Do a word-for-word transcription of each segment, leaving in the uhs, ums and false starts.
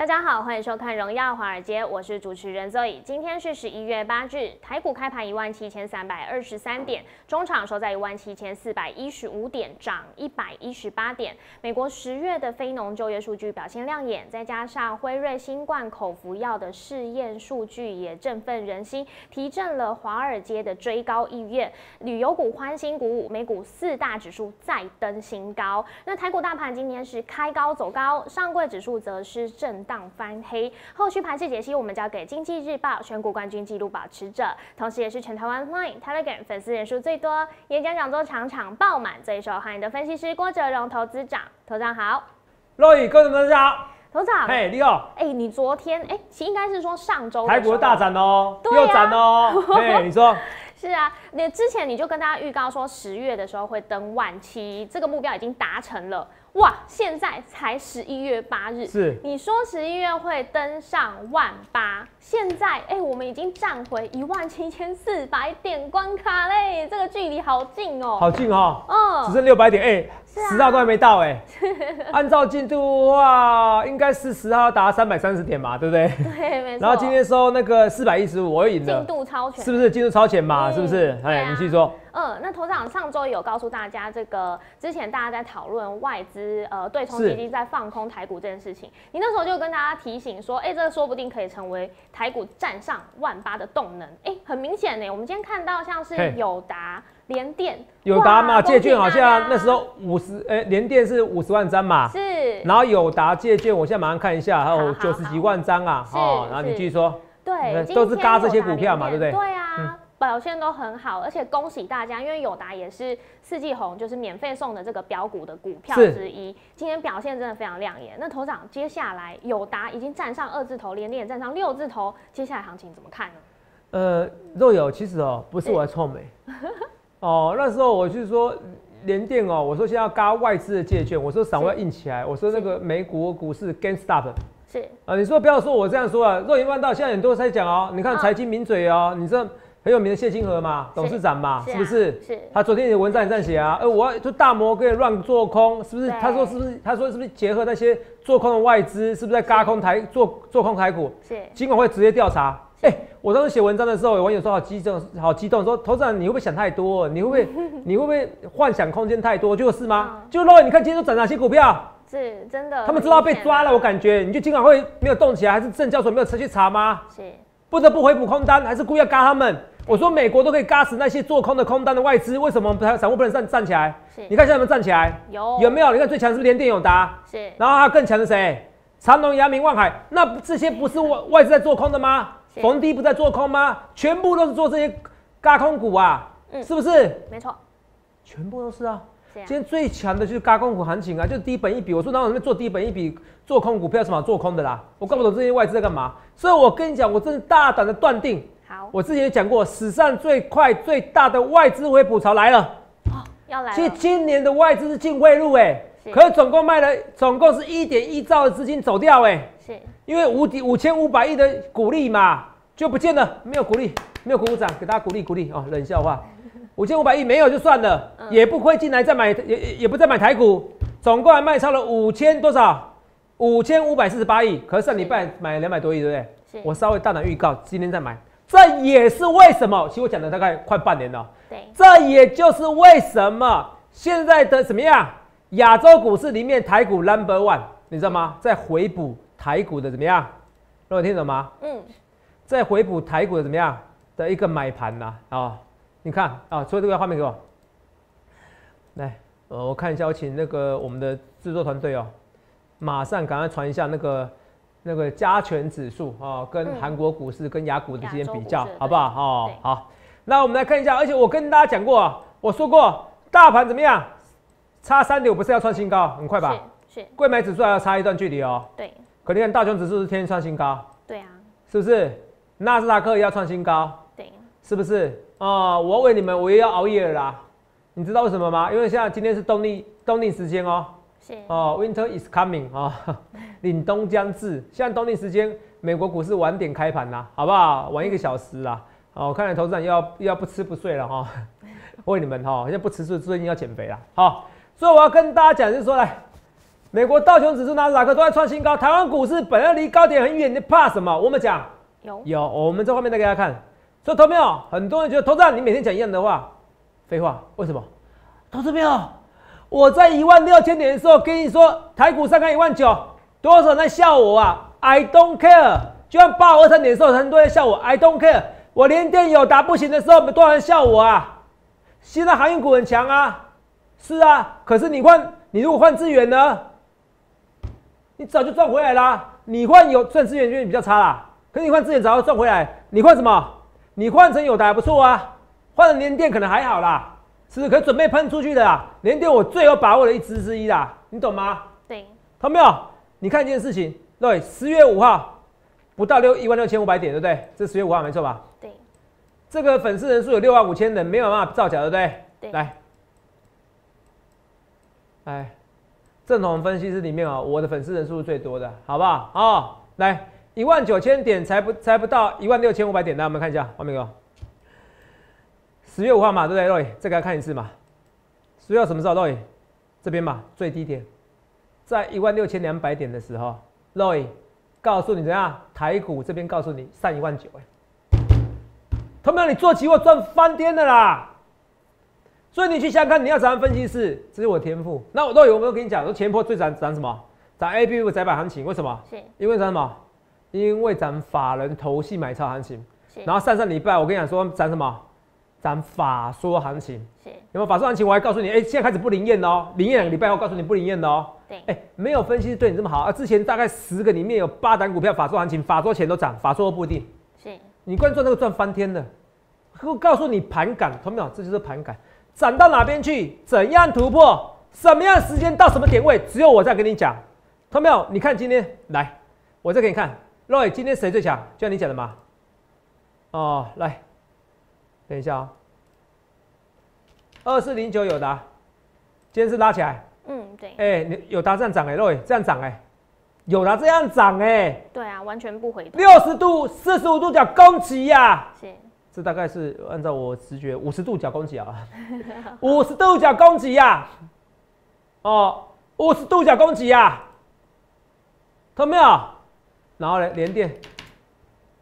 大家好，欢迎收看《荣耀华尔街》，我是主持人 Zoe。今天是十一月八日，台股开盘一万七千三百二十三点，中场收在一万七千四百一十五点，涨一百一十八点。美国十月的非农就业数据表现亮眼，再加上辉瑞新冠口服药的试验数据也振奋人心，提振了华尔街的追高意愿。旅游股欢欣鼓舞，美股四大指数再登新高。那台股大盘今天是开高走高，上柜指数则是震荡 翻黑，后续盘势解析我们交给经济日报选股冠军纪录保持者，同时也是全台湾 Line、Telegram 粉丝人数最多、演讲讲座场场爆满、最受欢迎的分析师郭哲荣投资长。投资长好 ，Roy 各位朋友大家好，投资长，嘿，你好，哎，你昨天哎，其实应该是说上周台股大涨哦，又涨哦，对，你说。 是啊，你之前你就跟大家预告说十月的时候会登万七，这个目标已经达成了哇！现在才十一月八日，是你说十一月会登上万八，现在哎、欸，我们已经站回一万七千四百点关卡嘞，这个距离好近哦、喔，好近哦、喔，嗯，只剩六百点，哎、欸，十、啊、号都还没到哎、欸，按照进度的话，应该是十号达三百三十点嘛，对不对？对，没错。然后今天收那个四百一十五，我又赢了，进度超前，是不是进度超前嘛？ 是不是？哎、啊，你去说。嗯，那投资长上周有告诉大家，这个之前大家在讨论外资呃对冲基金在放空台股这件事情，你那时候就跟大家提醒说，哎、欸，这个说不定可以成为台股站上万八的动能。哎、欸，很明显呢、欸，我们今天看到像是友达、联电，友达嘛，借券好像那时候五十，哎，联电是五十万张嘛，是，然后友达借券，我现在马上看一下，还有九十几万张啊，哦，然后你继续说，对，都是嘎这些股票嘛，对不对？对啊。嗯 表现都很好，而且恭喜大家，因为友达也是四季红，就是免费送的这个标股的股票之一。今天表现真的非常亮眼。那头长，接下来友达已经站上二字头，联电也站上六字头，接下来行情怎么看呢？呃，肉友其实哦、喔，不是我在臭美、欸、哦，那时候我就说联电哦、喔，我说现在要嘎外资的借券，我说散户要硬起来，我说那个美股股市 GameStop。 是啊、呃，你说不要说我这样说啊，肉眼看到现在很多在讲哦，你看财经名嘴哦、喔，嗯、你这。 很有名的谢金河嘛，董事长嘛， 是, 是, 啊、是不是？是他昨天的文章也这样写啊，呃，我要就大摩可以乱做空，是不是？他说是不是？他说是不是结合那些做空的外资，是不是在嘎空台做做空台股？是，尽管会直接调查。哎、欸，我当时写文章的时候，有网友说好激动，好激动，说头长你会不会想太多？你会不会你会不会幻想空间太多？就是吗？就肉眼你看今天都涨哪些股票？ 是真的，他们知道被抓了，我感觉你就金管会没有动起来，还是证交所没有持续查吗？是，不得不回补空单，还是故意要嘎他们？我说美国都可以嘎死那些做空的空单的外资，为什么台散户不能站站起来？你看现在有没有站起来？有有没有？你看最强是不是联电、友达？是，然后还有更强的谁？长荣、阳明、万海，那这些不是外外资在做空的吗？逢低不在做空吗？全部都是做这些嘎空股啊，嗯、是不是？没错，全部都是啊。 今天最强的就是軋空股行情啊，就是低本益比。我说哪有人做低本益比做空股票是嘛做空的啦？我搞不懂这些外资在干嘛。所以我跟你讲，我真的大胆的断定，好，我之前也讲过，史上最快最大的外资回补潮来了。哦，要来了。其实今年的外资是净汇入哎，可是总共卖了总共是 一点一兆的资金走掉哎，是，因为五千五百亿的股利嘛就不见了，没有股利，没有股长给大家鼓励鼓励哦，冷笑话。 五千五百亿没有就算了，嗯、也不亏进来再买，也也不再买台股，总共还卖超了五千多少？五千五百四十八亿，可是上礼拜买两百多亿，对不对？我稍微大胆预告，今天再买，这也是为什么。其实我讲了大概快半年了，对，这也就是为什么现在的怎么样？亚洲股市里面台股 number one， 你知道吗？在回补台股的怎么样？各位听懂吗？嗯，在回补台股的怎么样的一个买盘呐、啊？哦 你看啊，所以这个画面给我来，呃，我看一下，我请那个我们的制作团队哦，马上赶快传一下那个那个加权指数啊、哦，跟韩国股市、嗯、跟雅股的之间比较，好不好？哦，好，那我们来看一下，而且我跟大家讲过，我说过，大盘怎么样？差三点，我不是要创新高，很快吧？是是，柜买指数还要差一段距离哦。对。可你看道琼指数是天天创新高。对啊。是不是？纳斯达克也要创新高。对。是不是？ 啊、嗯！我要为你们，我也要熬夜了啦。你知道为什么吗？因为现在今天是冬令冬令时间哦、喔。是。哦 ，Winter is coming 啊、喔，凛冬将至。现在冬令时间，美国股市晚点开盘啦，好不好？晚一个小时啦。哦、喔，我看来投资人要又要不吃不睡了哈、喔。为你们哈、喔，现在不吃睡最近要减肥啦。好、喔，所以我要跟大家讲就是说，来，美国道琼指数、纳斯达克都在创新高，台湾股市本来离高点很远，你怕什么？我们讲有有，我们这后面再给大家看。所以投票，很多人觉得投票你每天讲一样的话，废话，为什么？投资票，我在一万六千点的时候跟你说台股上看一万九，多少人在笑我啊 ？I don't care。就像八五二三点的时候，很多人笑我 ，I don't care。我连电友打不行的时候，多少人笑我啊？现在航运股很强啊，是啊，可是你换你如果换资源呢？你早就赚回来啦，你换有赚资源就比较差啦，可是你换资源早就赚回来，你换什么？你换成友达还不错啊，换成联电可能还好啦，是可是准备喷出去的啦。联电我最有把握的一支之一啦，你懂吗？对，懂没有？你看一件事情，对，十月五号不到六一万六千五百点，对不对？这十月五号没错吧？对，这个粉丝人数有六万五千人，没有办法造假，对不对？对，来，来。正统分析师里面啊、喔，我的粉丝人数是最多的，好不好？哦、喔，来一万九千点才不才不到一万六千五百点，来我们看一下，王明哥，十月五号嘛，对不对 ？Roy， 再给他看一次嘛。十月什么时候 ？Roy， 这边嘛，最低点，在一万六千两百点的时候 ，Roy 告诉你怎样，台股这边告诉你上一万九，哎，他们让你做期货赚翻天的啦。所以你去想看，你要涨分析师，这是我的天赋。那我都有没有跟你讲？说前波最涨涨什么？涨 A B 股窄板行情，为什么？因为涨什么？因为涨法人投信买超行情。然后上上礼拜我跟你讲说涨什么？涨法说行情。有没有法说行情？我还告诉你，哎、欸，现在开始不灵验哦，灵验两个礼拜后告诉你不灵验哦。对。哎、欸，没有分析师对你这么好啊！之前大概十个里面有八档股票法说行情，法说前都涨，法说不一定。是。你关注那个赚翻天的，我告诉你盘感，同没有？这就是盘感。涨到哪边去？怎样突破？什么样的时间到什么点位？只有我在跟你讲，看到没有？你看今天来，我再给你看。Roy， 今天谁最强？就像你讲的嘛。哦，来，等一下啊、哦，二四零九友达，今天是拉起来。嗯，对。哎、欸，你友达这样涨哎、欸、，Roy 这样涨哎、欸，友达这样涨哎、欸。对啊，完全不回头。六十度、四十五度角攻击呀、啊。是。这大概是按照我直觉，五十度角攻击啊，五十度角攻击呀、啊，哦，五十度角攻击呀、啊，看到没有？然后呢，联电，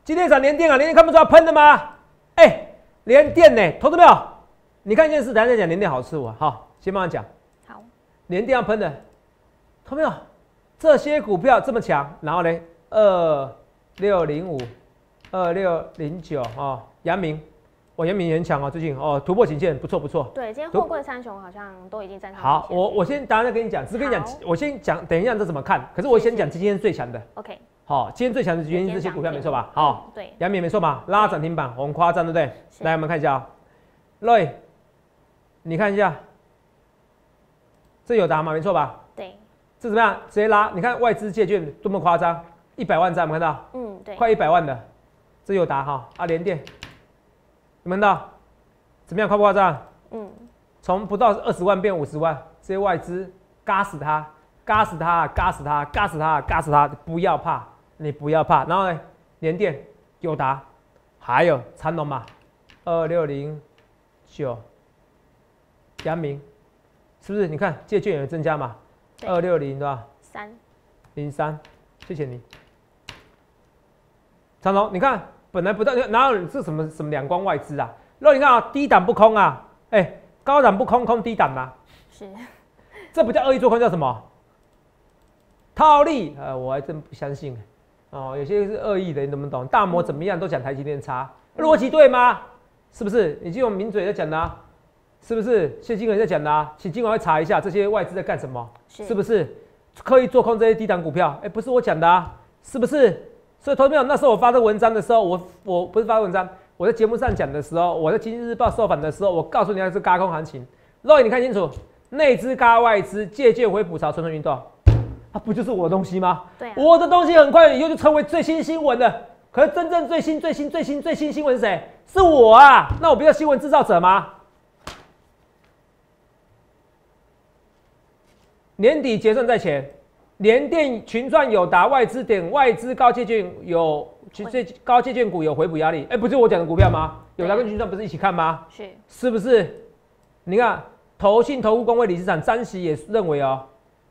今天涨联电啊，联电看不出来喷的吗？哎、欸，联电呢、欸，投到没有？你看一件事，等一下讲联电好吃我、啊，好，先慢慢讲。好，联电要喷的，看到没有？这些股票这么强，然后呢，二六零五，二六零九啊。阳明，我、哦、阳明也很强啊，最近哦突破颈线，不错不错。对，今天货柜三雄好像都已经站上。好，我我先等一下跟你讲，只跟你讲，我先讲，等一下这怎么看？可是我先讲今天最强的。OK。好，今天最强的原因这些股票没错吧？好，对，阳明没错吧？拉涨停板，很夸张，对不对？来，我们看一下啊、喔、，Roy， 你看一下，这有答吗？没错吧？对。这怎么样？直接拉，你看外资借券多么夸张，一百万张，我们看到，嗯，对，快一百万的，这有答哈啊，联电。你们看到怎么样？夸不夸张？嗯，从不到二十万变五十万，这些外资嘎死他，嘎死他，嘎死他，嘎死他，嘎死他！不要怕，你不要怕。然后呢，联电、友达，还有长荣嘛，二六零九，阳明，是不是？你看借券有增加嘛？二六零对吧？三零三，谢谢你，长荣，你看。本来不到，哪有这什么什么两光外资啊？那你看啊，低档不空啊，哎、欸，高档不空，空低档啊，是，这不叫恶意做空，叫什么？套利？呃，我还真不相信哦，有些是恶意的，你懂不懂？大摩怎么样都讲台积电差，逻辑对吗？是不是？你就用名嘴在讲的、啊，是不是？谢金文在讲的、啊，请金文会查一下这些外资在干什么， 是, 是不是？刻意做空这些低档股票，哎、欸，不是我讲的、啊，是不是？所以，投资朋友，那时候我发的文章的时候，我我不是发文章，我在节目上讲的时候，我在《经济日报》受访的时候，我告诉你那是軋空行情。Roy， 你看清楚，内资軋外资，借券回补潮，蠢蠢运动，啊，不就是我的东西吗？对、啊，我的东西很快以后就成为最新新闻了。可是真正最新、最新、最新、最新新闻是谁？是我啊！那我不叫新闻制造者吗？年底结算在前。联电群赚友达外资点外资高借券有，最高借券股有回补压力。哎、欸，不是我讲的股票吗？友达跟群赚不是一起看吗？是，是不是？你看，投信投顾公会理事长詹喜也认为哦、喔，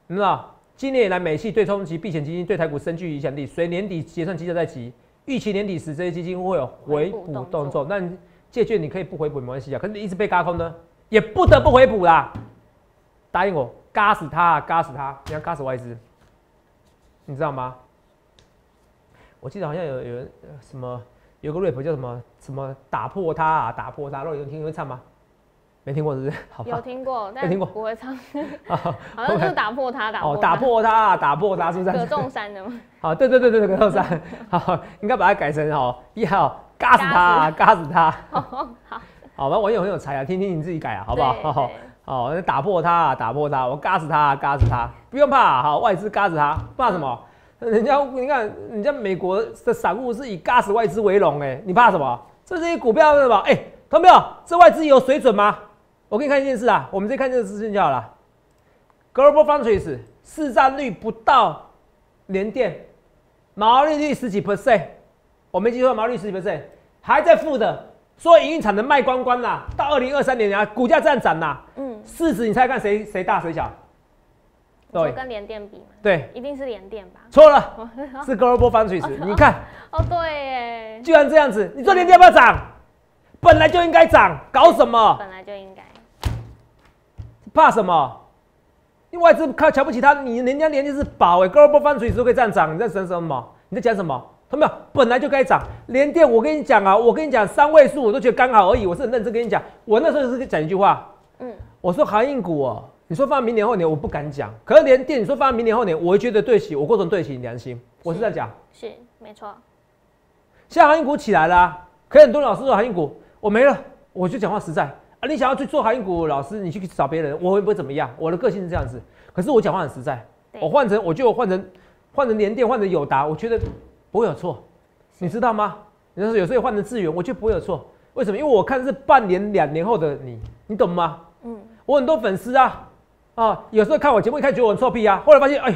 你知道今年以来，美系对冲及避险基金对台股深具影响力。随年底结算绩效在即，预期年底时这些基金会有回补动作。那借券你可以不回补没关系啊，可是你一直被嘎空呢，也不得不回补啦。答应我，嘎死他，嘎死他！你要嘎死外资，你知道吗？我记得好像有有人什么有个 rap 叫什么什么打破它啊，打破它。Roy 有听会唱吗？没听过是不是？好有听过，但不会唱。好像就是打破它，打破它。哦，打破它，打破它，是不是？葛仲山的吗？好，对对对对，葛仲山。好，应该把它改成好，一号嘎死它，嘎死它。好，好，那网友很有才啊，听听你自己改啊，好不好？好，那打破它，打破它，我嘎死它，嘎死它，不用怕，好，外资嘎死它，怕什么？人家你看，人家美国的散户是以嘎死外资为荣，哎，你怕什么？这些股票是什么？哎，看到没有？这外资有水准吗？我给你看一件事啊，我们再看这个资讯就好了。Global Foundries 市占率不到联电，毛利率十几 percent， 我没记错，毛利率十几 percent 还在负的，说营运产能卖光光啦，到二零二三年啊，股价这样涨啦，嗯，市值你猜看谁谁大谁小？对，跟联电比嘛，对，一定是联电吧？错了，是 Global Foundries， 你看，哦对耶，居然这样子，你说联电要不要涨？本来就应该涨，搞什么？本来就应该。怕什么？因为外资看瞧不起他，你人家年纪是宝哎、欸、，Global Foundries 都可以这样涨，你在讲什么？你在讲什么？看到没有？本来就该涨。联电，我跟你讲啊，我跟你讲三位数我都觉得刚好而已，我是很认真跟你讲。我那时候是讲一句话，嗯，我说航运股哦、喔，你说放明年后年我不敢讲，可是联电你说放明年后年，我会觉得对起我过程对起你良心，我是这样讲，是没错。现在航运股起来了、啊，可是很多老师说航运股我没了，我就讲话实在。啊、你想要去做航运股，老师，你去找别人，我会不会怎么样？我的个性是这样子，可是我讲话很实在。我换成，我就换成，换成联电，换成友达，我觉得不会有错，你知道吗？你说有时候换成资源，我觉得不会有错。为什么？因为我看是半年、两年后的你，你懂吗？嗯。我很多粉丝啊，啊，有时候看我节目一开始觉得我很臭屁啊，后来发现，哎，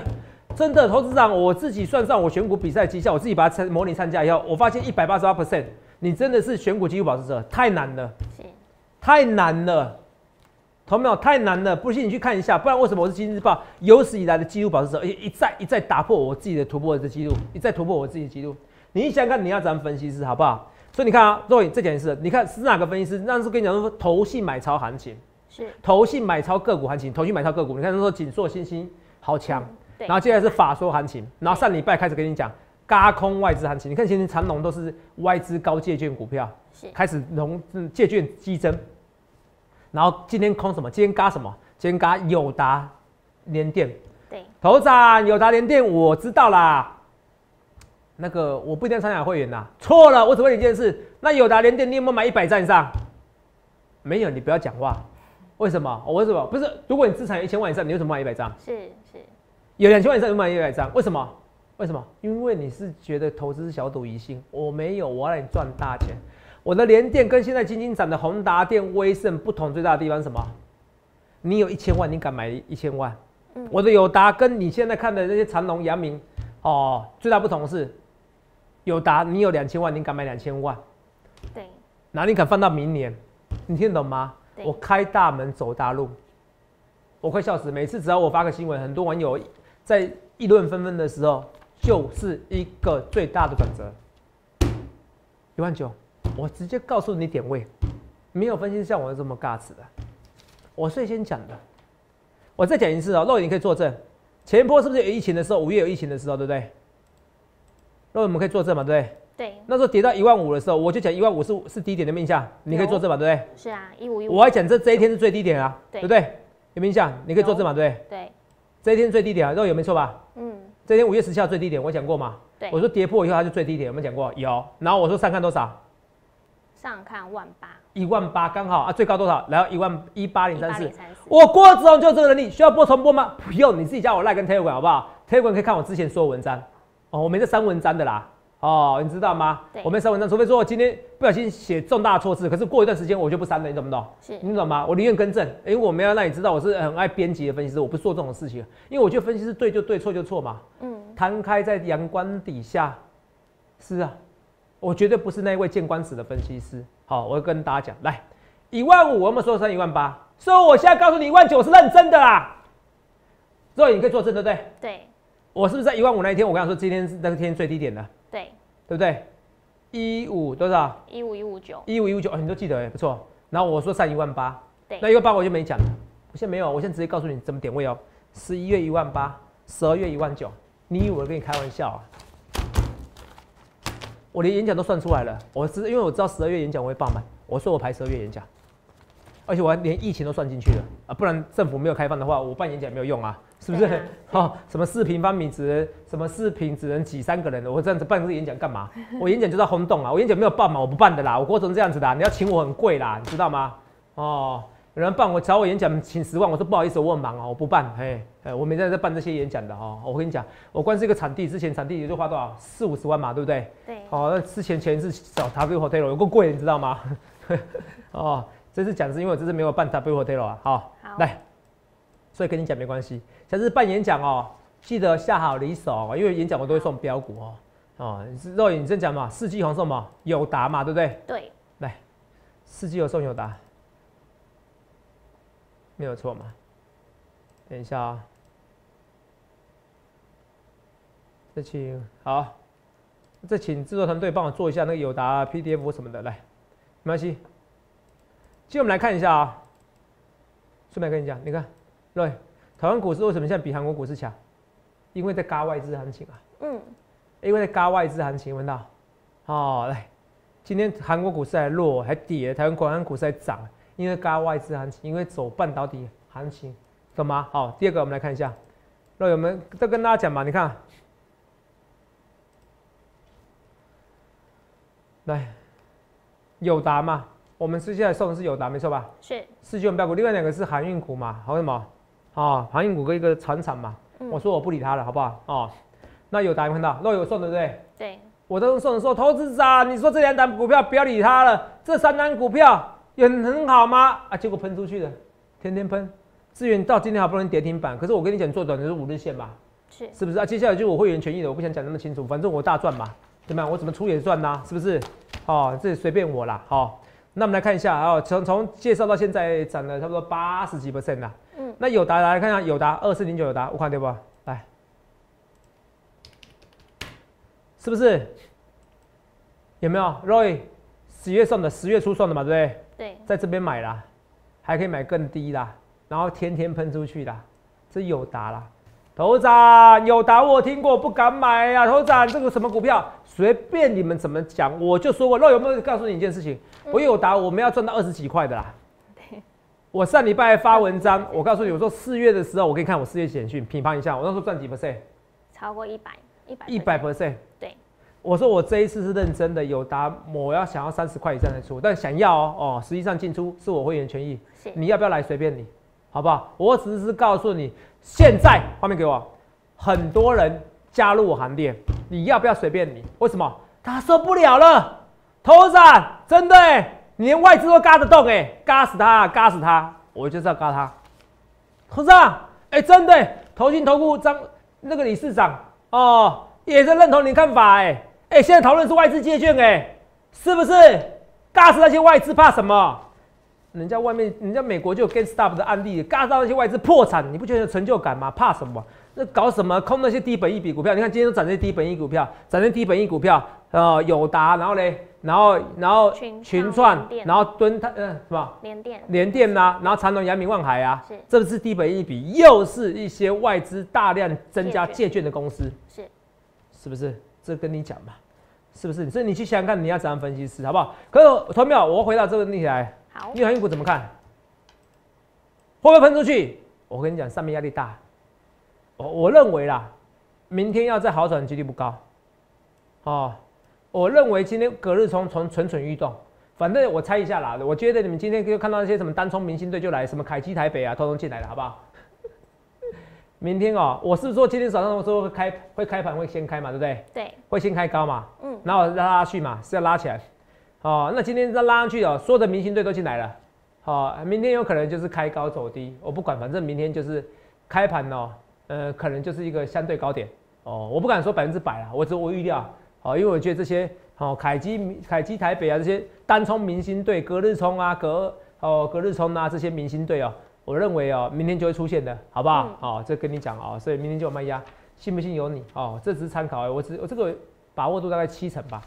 真的投资上我自己算上我选股比赛绩效，我自己把它模拟参加以后，我发现一百八十八 percent， 你真的是选股基础保持者，太难了。太难了，同没有？太难了，不信你去看一下，不然为什么我是《经济日报》有史以来的纪录保持者，而且一再一再打破我自己的突破的记录，一再突破我自己的记录。你想看，你要咱分析师好不好？所以你看啊 ，Roy 再讲一次，你看是哪个分析师？那是跟你讲说，投信买超行情，是投信买超个股行情，投信买超个股。你看他说紧缩信心好强，嗯、然后接下来是法说行情，然后上礼拜开始跟你讲軋空外资行情。你看今天长龙都是外资高借券股票。开始融借券激增，然后今天空什么？今天嘎什么？今天嘎友达联电。对，头长友达联电我知道啦。那个我不一定参加会员啦，错了，我只问你一件事：那友达联电你有没有买一百站以上？没有，你不要讲话。为什么？我、哦、为什么？不是，如果你资产有一千万以上，你为什么买一百张？是是，有两千万以上就买一百张，为什么？为什么？因为你是觉得投资是小赌怡情，我没有，我要让你赚大钱。我的联电跟现在金金涨的宏达电、威盛不同最大的地方是什么？你有一千万，你敢买一千万？嗯、我的友达跟你现在看的那些长荣、阳明，哦，最大不同是友达，你有两千万，你敢买两千万？对，哪里敢放到明年？你听懂吗？我开大门走大路，我快笑死！每次只要我发个新闻，很多网友在议论纷纷的时候，就是一个最大的转折，一万九。我直接告诉你点位，没有分析像我这么尬词的，我最先讲的。我再讲一次哦、喔，肉眼你可以作证，前一波是不是有疫情的时候？五月有疫情的时候，对不对？肉眼我们可以作证嘛，对不对？对。那时候跌到一万五的时候，我就讲一万五是是低点的面向，你可以作证嘛，对不对？是啊，一五一五。我还讲这这一天是最低点啊， 对, 对不对？有面向，你可以作证嘛，对不对？对。这一天最低点啊，肉眼有没错吧？嗯。这一天五月十七号最低点，我讲过嘛？对。我说跌破以后它就最低点，有没有讲过？有。然后我说上看多少？上看万八，一万八刚好啊，最高多少？然后一万一八零三四。我郭子龙就有这个能力，需要播重播吗？不用，你自己加我 Line 跟 Telegram 好不好 ？Telegram 可以看我之前所有文章哦，我没在删文章的啦哦，你知道吗？我没删文章，除非说我今天不小心写重大错字，可是过一段时间我就不删了，你懂不懂？你懂吗？我宁愿更正，因为我没有让你知道我是很爱编辑的分析师，我不做这种事情，因为我觉得分析师对就对，错就错嘛。嗯，摊开在阳光底下，是啊。我绝对不是那一位见光死的分析师。好，我会跟大家讲，来，一万五，我们说成一万八，所以我现在告诉你，一万九是认真的啦。Roy， 你可以作证对不对？对。我是不是在一万五那一天，我跟他说今天是那天最低点的？对。对不对？一五多少？一五一五九。一五一五九，你都记得哎，不错。然后我说上一万八，对，那一万八我就没讲了。我现在没有，我现在直接告诉你怎么点位哦。十一月一万八，十二月一万九，你以为我跟你开玩笑啊？我连演讲都算出来了，我是因为我知道十二月演讲我会爆满，我说我排十二月演讲，而且我还连疫情都算进去了啊，不然政府没有开放的话，我办演讲也没有用啊，是不是？好、啊哦，什么四平方米只能什么四平只能挤三个人，我这样子办这个演讲干嘛？我演讲就在轰动啊，我演讲没有爆满，我不办的啦，我郭总这样子的、啊，你要请我很贵啦，你知道吗？哦，有人办我找我演讲请十万，我说不好意思，我很忙哦、喔，我不办，嘿，哎，我没在在办这些演讲的哦、喔，我跟你讲，我光是一个场地之前场地也就花多少四五十万嘛，对不对？对。哦，那之前前一次找 W Hotel 有够贵，你知道吗？哦，这次讲是因为我这次没有办 W Hotel 啊，好，好来，所以跟你讲没关系。下次办演讲哦、喔，记得下好离手、喔，因为演讲我都会送标股哦、喔。哦，Roy，你真讲嘛，四季红送嘛，友达嘛，对不对？对。来，四季有送友达，没有错嘛。等一下啊、喔，再请好，再请制作团队帮我做一下那个友达 P D F 什么的，来，没关系。接我们来看一下啊、喔，顺便跟你讲，你看 ，Roy， 台湾股市为什么现在比韩国股市强？因为在嘎外资行情啊。嗯。因为在嘎外资行情，闻到？哦，来，今天韩国股市还弱还跌，台湾国安股市还涨，因为嘎外资行情，因为走半导体行情，懂吗？好，第二个我们来看一下 ，Roy， 我们再跟大家讲嘛，你看，来，友达嘛。我们接下来送的是友达，没错吧？是。四季我们标股，另外两个是航运股嘛，还有什么？啊，航运股跟一个船厂嘛。嗯、我说我不理他了，好不好？哦，那友达有看到，肉有送对不对？对。我都送的时候，投资者，你说这两档股票不要理他了，这三档股票也很好吗？啊，结果喷出去了，天天喷。资源到今天好不容易跌停板，可是我跟你讲，做短的是五日线嘛，是是不是啊？接下来就是我会员权益的，我不想讲那么清楚，反正我大赚嘛，对吗？我怎么出也赚呐，是不是？哦，这随便我啦，好、哦。那我们来看一下啊，从、哦、从介绍到现在涨了差不多八十几 percent 啦。嗯，那友达来看一下，友达二四零九友达，我看对不？来，是不是？有没有 ？Roy， 十月送的，十月初送的嘛，对不对？对，在这边买啦，还可以买更低啦，然后天天喷出去啦，这友达啦。头长友达我听过，不敢买啊！头长这个什么股票，随便你们怎么讲，我就说过。肉有没有告诉你一件事情？嗯、我友达我们要赚到二十几块的啦。我上礼拜发文章，我告诉你，我说四月的时候，我给你看我四月简讯，评判一下，我那时候赚几 percent？ 超过一百，一百，一百 percent。对，我说我这一次是认真的，友达我要想要三十块以上的出，但想要哦哦，实际上进出是我会员权益，你要不要来随便你。好不好？我只是告诉你，现在画面给我，很多人加入我行列，你要不要随便你？为什么？他受不了了，头闪真的、欸，你连外资都嘎得动哎、欸，嘎死他，嘎死他，我就是要嘎他。头闪，哎、欸，真的、欸，投信投顾张那个理事长哦，也是认同你的看法哎、欸，哎、欸，现在讨论是外资借券哎、欸，是不是？嘎死那些外资怕什么？人家外面，人家美国就有 GameStop 的案例，嘎到那些外资破产，你不觉得有成就感吗？怕什么？那搞什么空那些低本益比股票？你看今天都涨那些低本益股票，涨那些低本益股票，呃，友达，然后嘞，然后然后群创，然后敦泰，嗯、呃，什么？联电，联电呐、啊，然后长荣、阳明、万海啊，这不是低本益比，又是一些外资大量增加借券的公司，是，是不是？这跟你讲嘛，是不是？所以你去想想看，你要怎样分析师，好不好？可是投票，我回到这个问题来。好，你航运股怎么看？会不会喷出去？我跟你讲，上面压力大。我我认为啦，明天要再好转的几率不高。哦，我认为今天隔日冲从蠢蠢欲动。反正我猜一下啦，我觉得你们今天就看到那些什么单冲明星队就来，什么凯基台北啊，通通进来了，好不好？明天哦、喔，我是说今天早上我说会开会开盘会先开嘛，对不对？对。会先开高嘛？嗯。然后拉拉去嘛，是要拉起来。哦，那今天再拉上去哦，所有的明星队都进来了。好、哦，明天有可能就是开高走低，我不管，反正明天就是开盘哦。呃，可能就是一个相对高点哦，我不敢说百分之百啦，我只我预料。好、哦，因为我觉得这些哦，凯基、凯基台北啊，这些单冲明星队、隔日冲啊、隔哦隔日冲啊这些明星队哦，我我认为哦，明天就会出现的，好不好？嗯、哦，这跟你讲哦，所以明天就有卖压，信不信由你哦，这只是参考、欸，我只我这个把握度大概七成吧，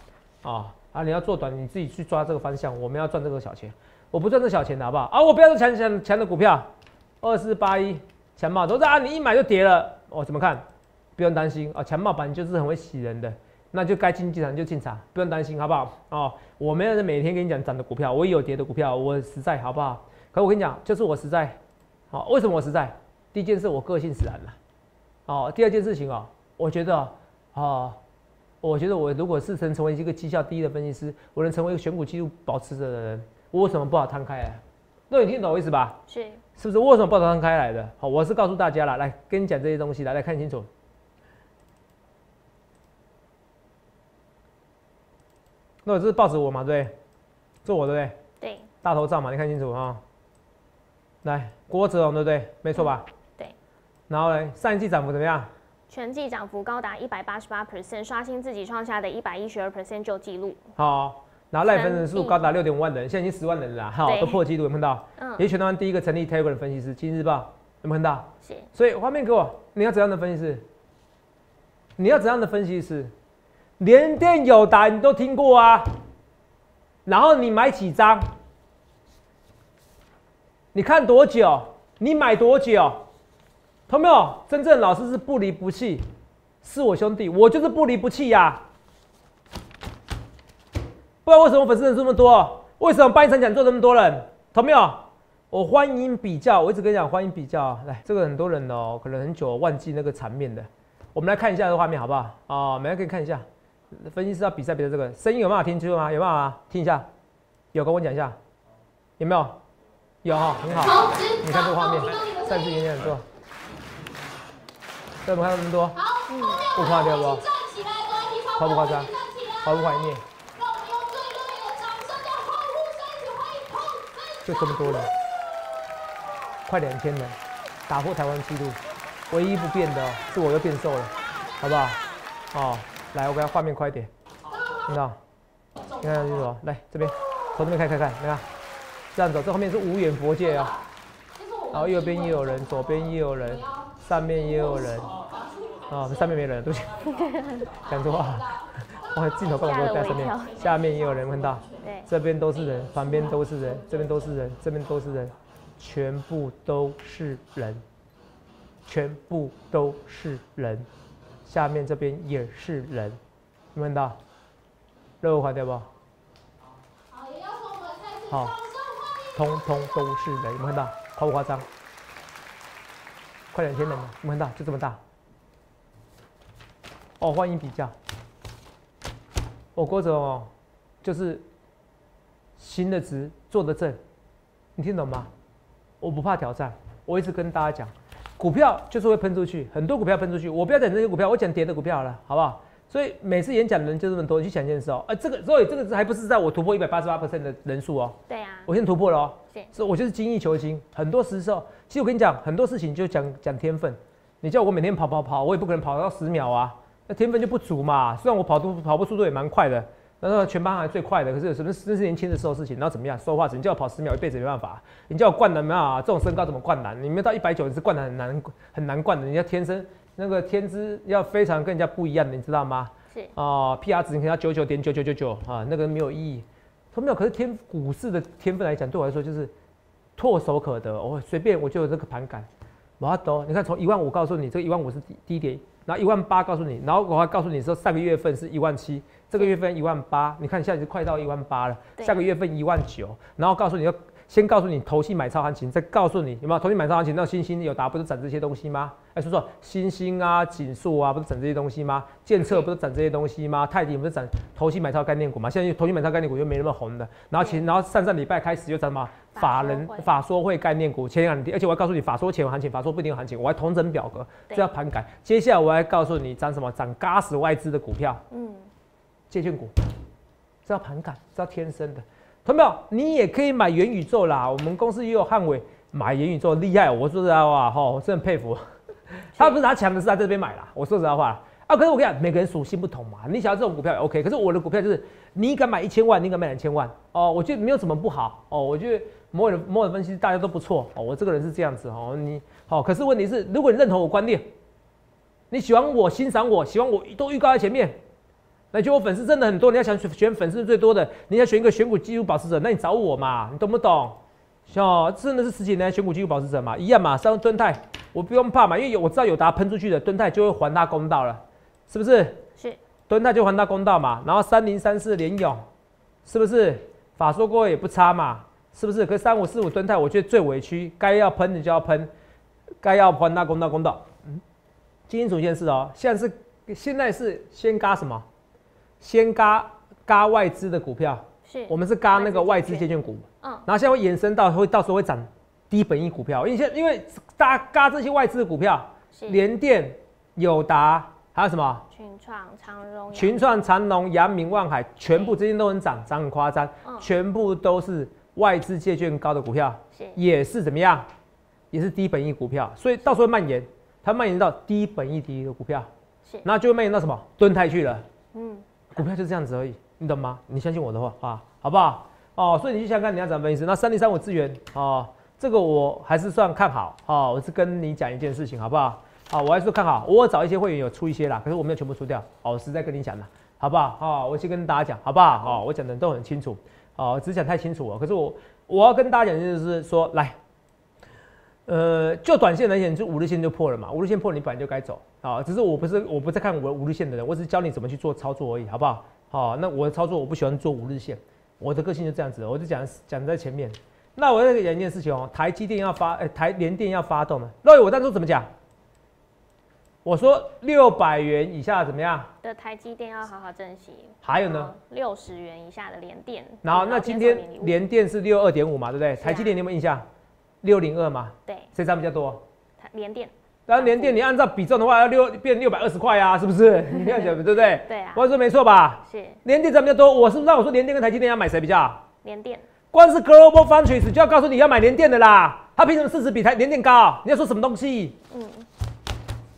哦，啊，你要做短，你自己去抓这个方向，我们要赚这个小钱，我不赚这小钱的好不好？啊，我不要这强强强的股票，二四八一强茂，都是啊，你一买就跌了，哦，怎么看？不用担心啊，强茂板就是很会洗人的。那就该进进场就进场，不用担心，好不好？哦，我没有每天跟你讲涨的股票，我也有跌的股票，我实在，好不好？可我跟你讲，就是我实在。好、哦，为什么我实在？第一件事，我个性使然了。哦，第二件事情哦，我觉得，哦，我觉得我如果是能成为一个绩效第一的分析师，我能成为一个选股记录保持者的人，我为什么不好摊开来？那你听懂我意思吧？是，是不是？我为什么不好摊开来的？好、哦，我是告诉大家了，来跟你讲这些东西，来来看清楚。那我这是报纸我嘛，对不对？做我对不对？对。大头照嘛，你看清楚哈、哦。来，郭哲荣对不对？没错吧、嗯？对。然后呢，上一季涨幅怎么样？全季涨幅高达一百八十八 percent， 刷新自己创下的一百一十二 percent 旧纪录。好、哦，然后赖粉人数高达六点五万人，现在已经十万人了，哈、哦，都破纪录，有没有看到？嗯。也是全台湾第一个成立 Telegram 分析师，《今日报》有没有看到？是。所以画面给我，你要怎样的分析师？你要怎样的分析师？联电、友达你都听过啊，然后你买几张？你看多久？你买多久？同没有？真正老师是不离不弃，是我兄弟，我就是不离不弃呀、啊。不然为什么粉丝人数那么多？为什么办一场讲座那么多人？同没有？我欢迎比较，我一直跟你讲欢迎比较。来，这个很多人哦，可能很久忘记那个场面的，我们来看一下这个画面好不好？哦，每个可以看一下。分析师要比赛比赛这个声音有办法听清楚吗？有办法听一下？有跟我讲一下，有没有？有哈、哦，很好。你看这个画面，擅自演讲做。对，我们看到那么多，嗯、不夸张不？夸不夸张？怀不怀念？就这么多人，快两千人，打破台湾纪录。唯一不变的、哦、是我又变瘦了，好不好？哦。来，我给他画面快一点，你看，你看清楚，来这边，从这边看看看，你看，这样走，这后面是无远佛界啊、喔，然后右边也有人，左边也有人，上面也有人，啊、喔，上面没人，对不起，讲错话，哇，镜头刚好在上面，下面也有人，看到，这边都是人，旁边都是人，这边都是人，这边都是人，全部都是人，全部都是人。下面这边也是人，你们看到，热火对不？好，通通都是人，你们看到，夸不夸张？快两千人了，你们看到，就这么大。哦，欢迎比较。我、哦、郭哲哦，就是行得直，坐得正，你听懂吗？我不怕挑战，我一直跟大家讲。股票就是会喷出去，很多股票喷出去。我不要讲这些股票，我讲跌的股票好了，好不好？所以每次演讲的人就这么多，你去想一件事哦。哎、呃，这个所以这个还不是在我突破一百八十八 percent 的人数哦。对啊，我先突破了哦。所以我就是精益求精。很多时候，其实我跟你讲，很多事情就讲讲天分。你叫我每天跑跑跑，我也不可能跑到十秒啊，那天分就不足嘛。虽然我跑步跑步速度也蛮快的，然后全班还最快的，可是有什么真是年轻的时候事情，然后怎么样说话？你叫我跑十秒，一辈子没办法、啊。你叫我灌篮没办法、啊，这种身高怎么灌篮？你没到一百九，你是灌篮很难很难灌的。你要天生那个天资要非常跟人家不一样的，你知道吗？是哦、呃、，P R 值你可能要九九点九九九九啊，那个没有意义。他没有，可是天股市的天分来讲，对我来说就是唾手可得，我、哦、随便我就有这个盘感。我懂，你看从一万五告诉你，这个一万五是低点，然后一万八告诉你，然后我还告诉你说上个月份是一万七。这个月份一万八，你看现在就快到一万八了。下个月份一万九，然后告诉你要先告诉你投信买超行情，再告诉你有没有投信买超行情？那星星友达不是涨这些东西吗？哎，说说星星啊、锦硕啊，不是涨这些东西吗？建策不是涨这些东西吗？泰鼎不是涨投信买超概念股吗？现在投信买超概念股又没那么红的。然后前然后上上礼拜开始又涨什么法人法说会概念股，前两天而且我还告诉你法说前有行情，法说不一定有行情，我还同整表格，这要盘改。接下来我还告诉你涨什么涨嘎死外资的股票，嗯。借券股，知道盘感，知道天生的，同没有？你也可以买元宇宙啦。我们公司也有汉伟买元宇宙，厉害、喔！我说实在话，哈，我真的很佩服。他不是他抢的是在这边买啦。我说实在话，啊，可是我跟你讲，每个人属性不同嘛，你想要这种股票也 OK， 可是我的股票就是你敢买一千万，你敢买两千万哦，我觉得没有什么不好哦，我觉得某人某人分析大家都不错哦，我这个人是这样子哦，你好、哦，可是问题是，如果你认同我观念，你喜欢我、欣赏我、喜欢我都预告在前面，那就我粉丝真的很多，你要想选粉丝最多的，你要选一个选股技术保持者，那你找我嘛，你懂不懂？哦，真的是十几年选股技术保持者嘛，一样嘛，像敦泰，我不用怕嘛，因为有我知道友达喷出去的，敦泰就会还他公道了，是不是？是，敦泰就还他公道嘛。然后三零三四联咏，是不是？法说过也不差嘛，是不是？可三五四五敦泰，我觉得最委屈，该要喷的就要喷，该要还他公道公道。嗯，金属线是哦，现在是现在是先嘎什么？先嘎嘎外资的股票。我们是嘎那个外资借券股，嗯，然后现在会延伸到会到时候会涨低本益股票，因为现因为大家嘎这些外资的股票，联电、友达还有什么？群创、长荣、群创、长荣、阳明、万海，全部最近都很涨，涨很夸张，嗯、全部都是外资借券高的股票，是也是怎么样？也是低本益股票，所以到时候会蔓延，它蔓延到低本益低的股票，是，然后就会蔓延到什么？敦泰去了，嗯，股票就这样子而已。你懂吗？你相信我的话啊，好不好？哦，所以你去想看你要怎么分析。那三零三五资源哦，这个我还是算看好哦。我是跟你讲一件事情，好不好？好、哦，我还是看好。我找一些会员有出一些啦，可是我没有全部出掉。哦，我实在跟你讲啦，好不好？哦，我先跟大家讲，好不好？哦，我讲的都很清楚。哦，只讲太清楚了。可是我我要跟大家讲就是说，来，呃，就短线来讲，就五日线就破了嘛，五日线破你本来就该走啊、哦。只是我不是我不再看我五日线的人，我只是教你怎么去做操作而已，好不好？哦，那我的操作我不喜欢做五日线，我的个性就这样子，我就讲讲在前面。那我再讲一件事情哦，台积电要发，欸、台联电要发动了。Roy，我当初怎么讲？我说六百元以下怎么样？的台积电要好好珍惜。还有呢？六十元以下的联电。然后那今天联电是六二点五嘛，对不对？啊、台积电你有没有印象？六零二嘛。对。谁涨比较多？联电。然后联电，你按照比重的话，要六变六百二十块啊，是不是？你看对不对？对啊，我说没错吧？是联电涨比较多，我是让我说联电跟台积电要买谁比较好？联电，光是 Global Foundries 就要告诉你要买联电的啦，它凭什么市值比台联电高？你要说什么东西？嗯，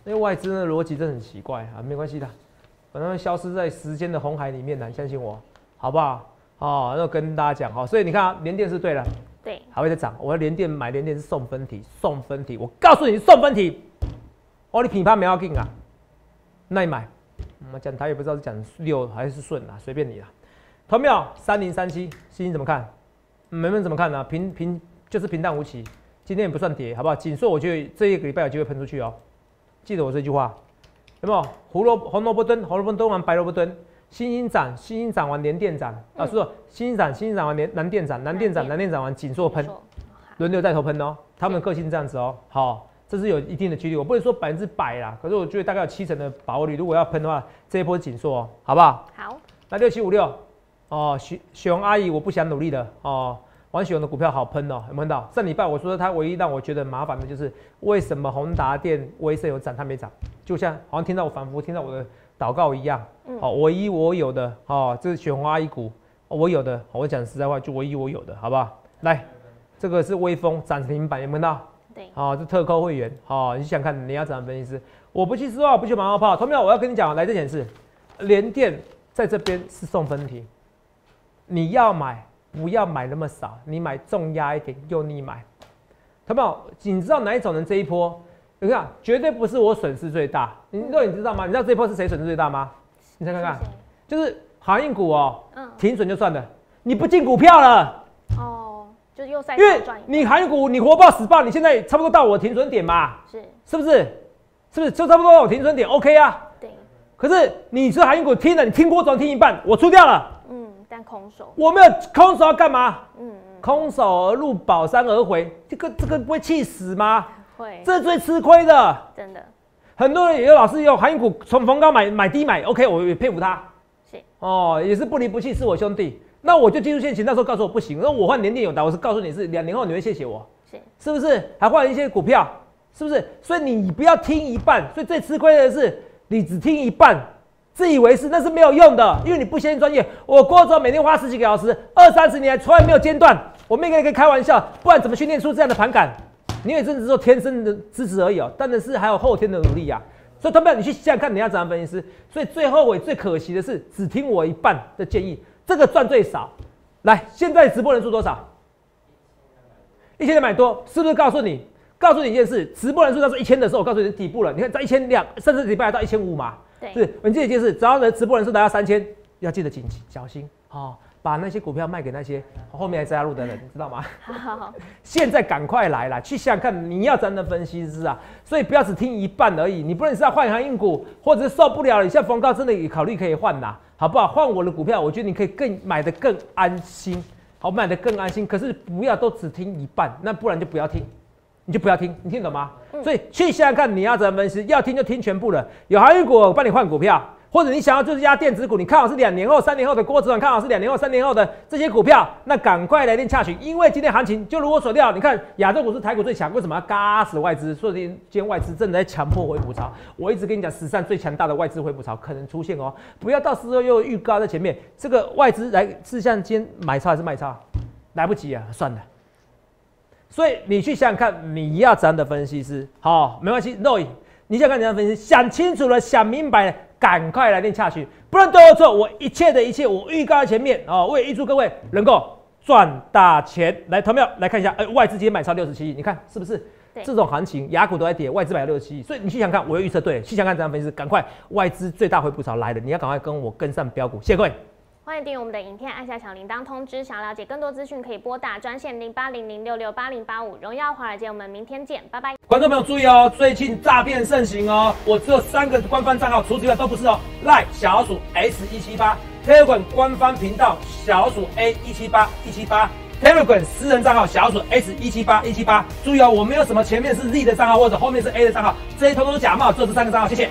因为外资的逻辑真的很奇怪啊，没关系的，反正消失在时间的红海里面的，你相信我，好不好？哦，那跟大家讲哈，所以你看啊，联电是对的，对，还会再涨。我要联电买联电是送分题，送分题，我告诉你送分题。哦，你品牌没要紧啊，那你买。我、嗯、讲台也不知道是讲六还是顺啊，随便你啦。投票三零三七，欣欣怎么看？没问怎么看呢、啊？平平就是平淡无奇，今天也不算跌，好不好？紧缩我觉得这一个礼拜有机会喷出去哦。记得我这句话，有没有？胡萝红萝卜蹲，红萝卜蹲完白萝卜蹲。欣欣涨，欣欣涨完连电涨，嗯、啊，是说欣欣涨，欣欣涨完连南电涨，南电涨，南电涨完紧缩喷，轮流带头喷哦。他们的个性这样子哦，好。这是有一定的几率，我不能说百分之百啦，可是我觉得大概有七成的把握率。如果要喷的话，这一波紧缩哦，好不好？好。那六七五六哦，许许荣阿姨，我不想努力的哦。王许荣的股票好喷哦，有没有看到？上礼拜我说他唯一让我觉得麻烦的就是为什么宏达电、威盛有涨，它没涨，就像好像听到我反复听到我的祷告一样。嗯。哦，唯一我有的哦，这是许荣阿姨股，哦、我有的，哦、我讲实在话，就唯一我有的，好不好？来，这个是威风涨停板，有没有看到？好、哦，这特扣会员，好、哦，你想看你要怎么分析？我不去说，我不去马后炮。同学们，我要跟你讲，来这件事，联电在这边是送分题，你要买不要买那么少，你买重压一点，用力买。同学们，你知道哪一种人这一波？你看，绝对不是我损失最大。你知道你知道吗？你知道这一波是谁损失最大吗？你再看看，就是航运股哦，嗯、停损就算了，你不进股票了。哦。就又因为你航运股你活爆死爆，你现在差不多到我停损点嘛，是是不是？是不是就差不多到我停损点 ？OK 啊。对。可是你是航运股听了，你听过总听一半，我出掉了。嗯，但空手。我没有空手要干嘛？嗯嗯。空手而入，宝山而回，这个这个不会气死吗？会。这是最吃亏的。真的。很多人有老师有航运股从逢高买买低买 ，OK， 我也佩服他。是。哦，也是不离不弃，是我兄弟。那我就进入陷阱，那时候告诉我不行，那我换联电友达，我是告诉你是两年后你会谢谢我，是是不是？还换一些股票，是不是？所以你不要听一半，所以最吃亏的是你只听一半，自以为是，那是没有用的，因为你不相信专业。我郭总每天花十几个小时，二三十年从来没有间断，我没跟你开玩笑，不然怎么训练出这样的盘感？你也只是说天生的资质而已哦，当然是还有后天的努力呀、啊。所以他们你去想想看你要怎样分析师。所以最后悔、最可惜的是，只听我一半的建议，这个赚最少。来，现在直播人数多少？一千两百多，是不是告诉你？告诉你一件事，直播人数到说一千的时候，我告诉你是底部了。你看在一千两，甚至底部来到一千五嘛。对，是。你记得一件事，只要直播人数达到三千，要记得谨记小心哦。把那些股票卖给那些后面还加入的人，知道吗？好好好，现在赶快来啦，去想想看你要怎样的分析师啊！所以不要只听一半而已，你不论是要换航运股，或者是受不了了，你像冯高真的也考虑可以换啦，好不好？换我的股票，我觉得你可以更买得更安心，好买得更安心。可是不要都只听一半，那不然就不要听，你就不要听，你听懂吗？嗯、所以去想想看你要怎样分析，要听就听全部了。有航运股，我帮你换股票。或者你想要就是压电子股，你看好是两年后、三年后的郭子短，看好是两年后、三年后的这些股票，那赶快来电洽询，因为今天行情就如我所料，你看亚洲股市、台股最强，为什么要嘎死外资？所以今天外资真的在强迫回补潮。我一直跟你讲，史上最强大的外资回补潮可能出现哦，不要到时候又预告在前面，这个外资来是像今天买超还是卖超，来不及啊，算了。所以你去想想看，你要怎样的分析师？好，没关系 ，Roy， 你想看怎样的分析？想清楚了，想明白了。赶快来电洽询，不论对或错，我一切的一切，我预告在前面哦。我也预祝各位能够赚大钱。来，投票来看一下，哎、欸，外资今天买超六十七亿，你看是不是？这种行情，雅股都在跌，外资买六十七亿，所以你去想看，我有预测对，去想看怎样分析，赶快外资最大回补潮来了，你要赶快跟我跟上标股，谢谢各位。欢迎订阅我们的影片，按下小铃铛通知。想了解更多资讯，可以拨打专线零八零零六六八零八五。荣耀华尔街，我们明天见，拜拜。观众朋友注意哦，最近诈骗盛行哦，我只有三个官方账号，除此之外都不是哦。赖小鼠 S 一七八 ，Telegram 官方频道小鼠 A 一七八一七八 ，Telegram 私人账号小鼠 S 一七八一七八。注意哦，我没有什么前面是 Z 的账号或者后面是 A 的账号，这些通通是假冒，只有这三个账号，谢谢。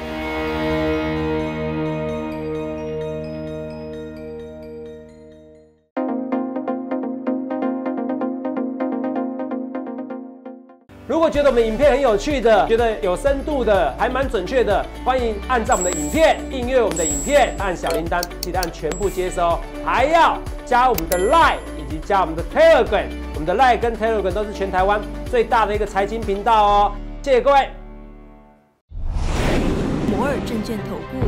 如果觉得我们影片很有趣的，觉得有深度的，还蛮准确的，欢迎按照我们的影片，订阅我们的影片，按小铃铛，记得按全部接收，还要加我们的 Line 以及加我们的 Telegram， 我们的 Line 跟 Telegram 都是全台湾最大的一个财经频道哦，谢谢各位。摩尔证券投顾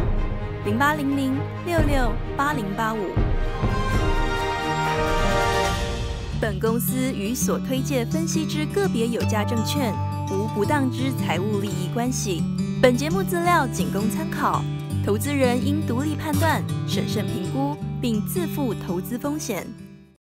零八零零六六八零八五。本公司与所推介分析之个别有价证券无不当之财务利益关系。本节目资料仅供参考，投资人应独立判断、审慎评估，并自负投资风险。